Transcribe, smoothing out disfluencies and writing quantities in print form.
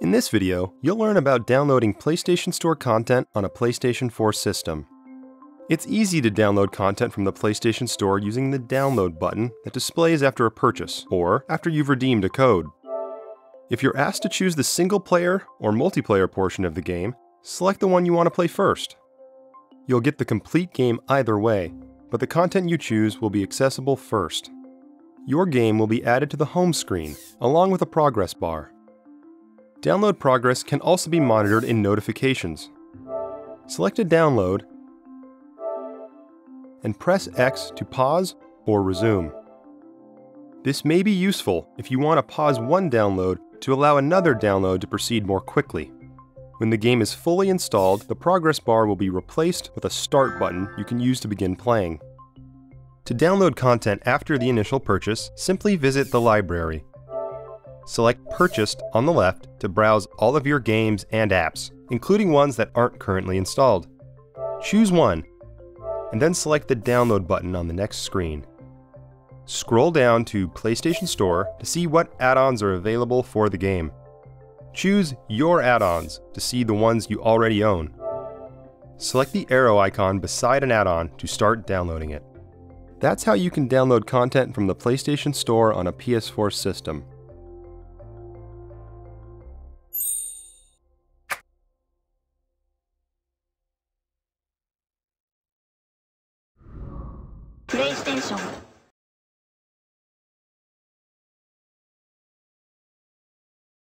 In this video, you'll learn about downloading PlayStation Store content on a PlayStation 4 system. It's easy to download content from the PlayStation Store using the download button that displays after a purchase or after you've redeemed a code. If you're asked to choose the single player or multiplayer portion of the game, select the one you want to play first. You'll get the complete game either way, but the content you choose will be accessible first. Your game will be added to the home screen, along with a progress bar. Download progress can also be monitored in notifications. Select a download and press X to pause or resume. This may be useful if you want to pause one download to allow another download to proceed more quickly. When the game is fully installed, the progress bar will be replaced with a start button you can use to begin playing. To download content after the initial purchase, simply visit the library. Select Purchased on the left to browse all of your games and apps, including ones that aren't currently installed. Choose one, and then select the Download button on the next screen. Scroll down to PlayStation Store to see what add-ons are available for the game. Choose Your Add-ons to see the ones you already own. Select the arrow icon beside an add-on to start downloading it. That's how you can download content from the PlayStation Store on a PS4 system. PlayStation